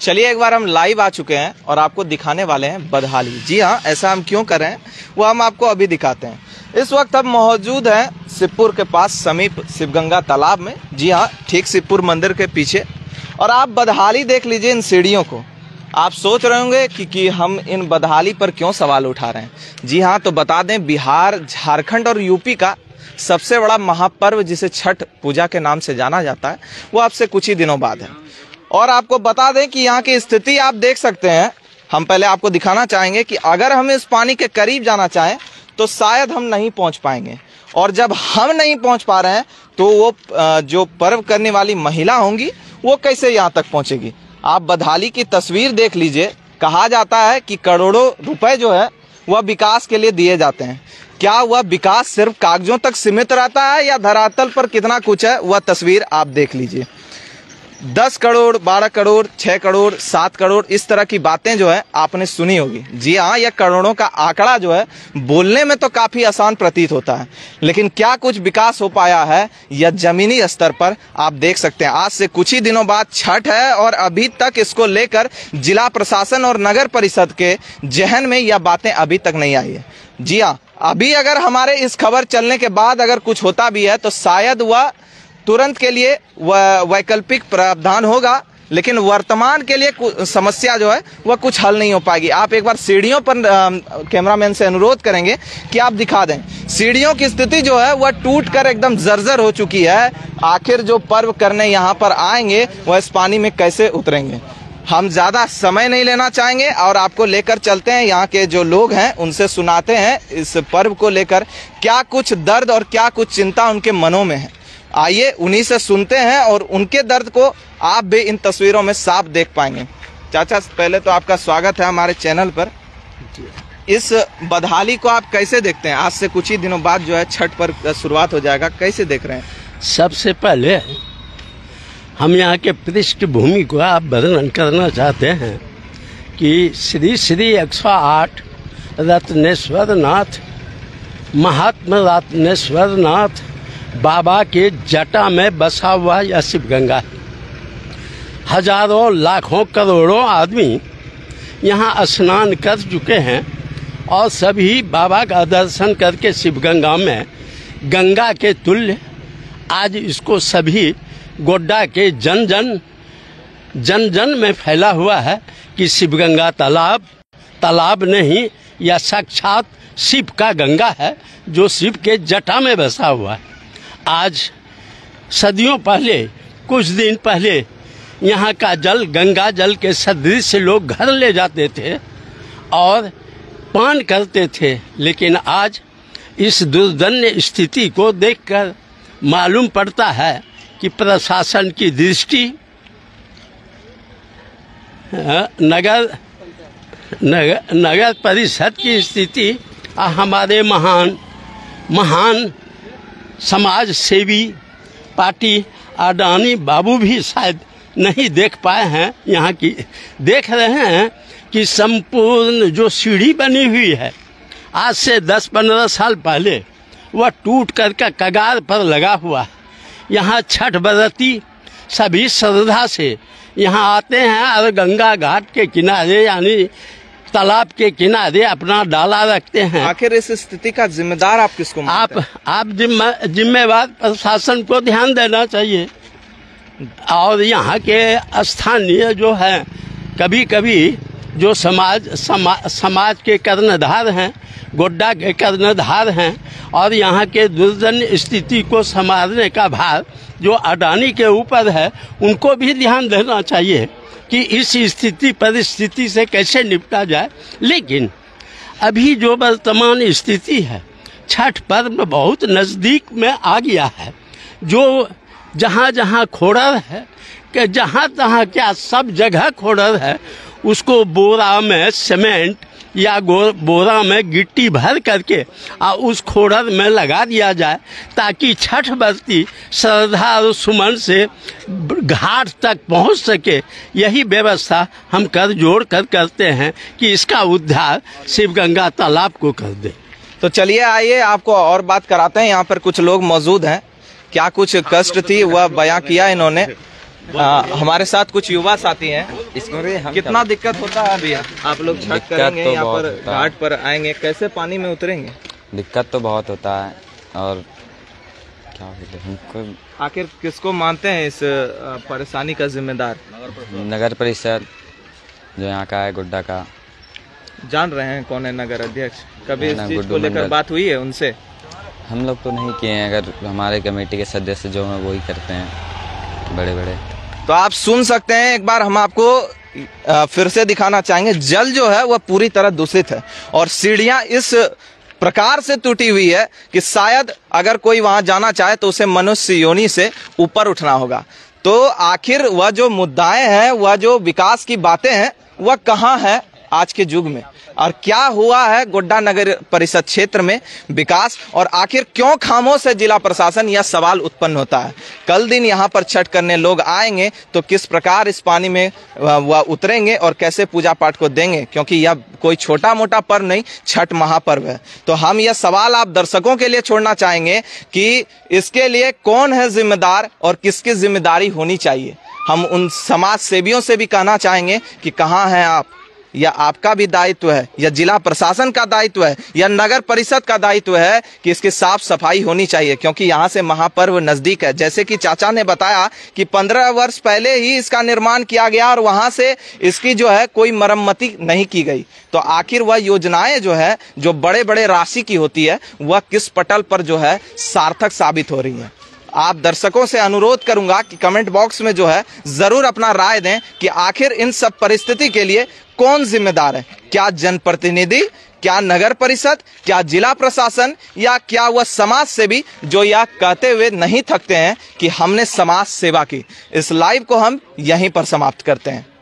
चलिए एक बार हम लाइव आ चुके हैं और आपको दिखाने वाले हैं बदहाली। जी हाँ, ऐसा हम क्यों करें वो हम आपको अभी दिखाते हैं। इस वक्त हम मौजूद हैं शिवपुर के पास समीप शिवगंगा तालाब में। जी हाँ, ठीक शिवपुर मंदिर के पीछे। और आप बदहाली देख लीजिए इन सीढ़ियों को। आप सोच रहे होंगे कि हम इन बदहाली पर क्यों सवाल उठा रहे हैं। जी हाँ, तो बता दें बिहार, झारखंड और यूपी का सबसे बड़ा महापर्व जिसे छठ पूजा के नाम से जाना जाता है वो आपसे कुछ ही दिनों बाद है। और आपको बता दें कि यहाँ की स्थिति आप देख सकते हैं। हम पहले आपको दिखाना चाहेंगे कि अगर हम इस पानी के करीब जाना चाहें तो शायद हम नहीं पहुँच पाएंगे। और जब हम नहीं पहुँच पा रहे हैं तो वो जो पर्व करने वाली महिला होंगी वो कैसे यहाँ तक पहुँचेगी। आप बदहाली की तस्वीर देख लीजिए। कहा जाता है कि करोड़ों रुपए जो है वह विकास के लिए दिए जाते हैं। क्या वह विकास सिर्फ कागजों तक सीमित रहता है या धरातल पर कितना कुछ है वह तस्वीर आप देख लीजिए। 10 करोड़, 12 करोड़, 6 करोड़, 7 करोड़, इस तरह की बातें जो है आपने सुनी होगी। जी हाँ, यह करोड़ों का आंकड़ा जो है बोलने में तो काफ़ी आसान प्रतीत होता है, लेकिन क्या कुछ विकास हो पाया है यह जमीनी स्तर पर आप देख सकते हैं। आज से कुछ ही दिनों बाद छठ है और अभी तक इसको लेकर जिला प्रशासन और नगर परिषद के जहन में यह बातें अभी तक नहीं आई है। जी हाँ, अभी अगर हमारे इस खबर चलने के बाद अगर कुछ होता भी है तो शायद वह तुरंत के लिए वैकल्पिक प्रावधान होगा, लेकिन वर्तमान के लिए समस्या जो है वह कुछ हल नहीं हो पाएगी। आप एक बार सीढ़ियों पर कैमरामैन से अनुरोध करेंगे कि आप दिखा दें। सीढ़ियों की स्थिति जो है वह टूट कर एकदम जर्जर हो चुकी है। आखिर जो पर्व करने यहाँ पर आएंगे वह इस पानी में कैसे उतरेंगे। हम ज़्यादा समय नहीं लेना चाहेंगे और आपको लेकर चलते हैं यहाँ के जो लोग हैं उनसे सुनाते हैं इस पर्व को लेकर क्या कुछ दर्द और क्या कुछ चिंता उनके मनों में है। आइए उन्हीं से सुनते हैं और उनके दर्द को आप भी इन तस्वीरों में साफ देख पाएंगे। चाचा, पहले तो आपका स्वागत है हमारे चैनल पर। इस बदहाली को आप कैसे देखते हैं? आज से कुछ ही दिनों बाद जो है छठ पर्व शुरुआत हो जाएगा, कैसे देख रहे हैं? सबसे पहले हम यहाँ के पृष्ठभूमि को आप वर्णन करना चाहते हैं कि श्री श्री 108 रत्नेश्वर नाथ, महात्मा रत्नेश्वर नाथ बाबा के जटा में बसा हुआ यह शिवगंगा है। हजारों, लाखों, करोड़ों आदमी यहाँ स्नान कर चुके हैं और सभी बाबा का दर्शन करके शिवगंगा में गंगा के तुल्य आज इसको सभी गोड्डा के जन जन जन जन में फैला हुआ है कि शिवगंगा तालाब नहीं, यह साक्षात शिव का गंगा है जो शिव के जटा में बसा हुआ है। आज सदियों पहले, कुछ दिन पहले यहाँ का जल गंगा जल के सदृश से लोग घर ले जाते थे और पान करते थे, लेकिन आज इस दुर्दन्य स्थिति को देखकर मालूम पड़ता है कि प्रशासन की दृष्टि, नगर परिषद की स्थिति, हमारे महान समाज सेवी पार्टी अडानी बाबू भी शायद नहीं देख पाए हैं। यहाँ की देख रहे हैं कि संपूर्ण जो सीढ़ी बनी हुई है आज से 10-15 साल पहले वह टूट कर का कगार पर लगा हुआ है। यहाँ छठ व्रती सभी श्रद्धा से यहाँ आते हैं और गंगा घाट के किनारे यानी तालाब के किनारे अपना डाला रखते हैं। आखिर इस स्थिति का जिम्मेदार आप किसको मानते हैं? आप जिम्मेवार प्रशासन को ध्यान देना चाहिए। और यहाँ के स्थानीय जो है कभी कभी जो समाज के कर्णधार हैं, गोड्डा के कर्णधार हैं और यहाँ के दुर्जन्य स्थिति को संभालने का भार जो अडानी के ऊपर है उनको भी ध्यान देना चाहिए कि इस परिस्थिति से कैसे निपटा जाए। लेकिन अभी जो वर्तमान स्थिति है, छठ पर्व बहुत नज़दीक में आ गया है। जो जहाँ जहाँ खोड़र है कि जहाँ तहाँ क्या सब जगह खोड़र है, उसको बोरा में सीमेंट या बोरा में गिट्टी भर करके उस खोड़र में लगा दिया जाए ताकि छठ व्रती श्रद्धा और सुमन से घाट तक पहुंच सके। यही व्यवस्था हम कर जोड़ कर करते हैं कि इसका उद्धार शिवगंगा तालाब को कर दे। तो चलिए आइए आपको और बात कराते हैं। यहाँ पर कुछ लोग मौजूद हैं, क्या कुछ कष्ट थी वह बयां किया इन्होंने। हमारे साथ कुछ युवा साथी हैं। इसमें कितना दिक्कत होता है भैया? आप लोग छठ करेंगे तो यहाँ पर घाट पर आएंगे, कैसे पानी में उतरेंगे? दिक्कत तो बहुत होता है। और आखिर किसको मानते हैं इस परेशानी का जिम्मेदार? नगर परिषद जो यहाँ का है, गुड्डा का। जान रहे हैं कौन है नगर अध्यक्ष? कभी इस चीज को लेकर बात हुई है उनसे? हम लोग तो नहीं किए हैं, अगर हमारे कमेटी के सदस्य जो हैं वो ही करते हैं बड़े बड़े। तो आप सुन सकते हैं, एक बार हम आपको फिर से दिखाना चाहेंगे। जल जो है वह पूरी तरह दूषित है और सीढ़ियां इस प्रकार से टूटी हुई है कि शायद अगर कोई वहां जाना चाहे तो उसे मनुष्य योनि से ऊपर उठना होगा। तो आखिर वह जो मुद्दाएं हैं, वह जो विकास की बातें हैं, वह कहाँ है आज के युग में? और क्या हुआ है गोड्डा नगर परिषद क्षेत्र में विकास? और आखिर क्यों खामोश है जिला प्रशासन? यह सवाल उत्पन्न होता है। कल दिन यहाँ पर छठ करने लोग आएंगे तो किस प्रकार इस पानी में वह उतरेंगे और कैसे पूजा पाठ को देंगे? क्योंकि यह कोई छोटा मोटा पर्व नहीं, छठ महापर्व है। तो हम यह सवाल आप दर्शकों के लिए छोड़ना चाहेंगे कि इसके लिए कौन है जिम्मेदार और किसकी जिम्मेदारी होनी चाहिए। हम उन समाज सेवियों से भी कहना चाहेंगे कि कहाँ हैं आप? यह आपका भी दायित्व है, यह जिला प्रशासन का दायित्व है, यह नगर परिषद का दायित्व है कि इसकी साफ सफाई होनी चाहिए, क्योंकि यहाँ से महापर्व नजदीक है। जैसे कि चाचा ने बताया कि 15 वर्ष पहले ही इसका निर्माण किया गया और वहां से इसकी जो है कोई मरम्मती नहीं की गई। तो आखिर वह योजनाएं जो है, जो बड़े बड़े राशि की होती है, वह किस पटल पर जो है सार्थक साबित हो रही है? आप दर्शकों से अनुरोध करूंगा कि कमेंट बॉक्स में जो है जरूर अपना राय दें कि आखिर इन सब परिस्थिति के लिए कौन जिम्मेदार है? क्या जनप्रतिनिधि, क्या नगर परिषद, क्या जिला प्रशासन, या क्या वह समाज सेवी जो यह कहते हुए नहीं थकते हैं कि हमने समाज सेवा की? इस लाइव को हम यहीं पर समाप्त करते हैं।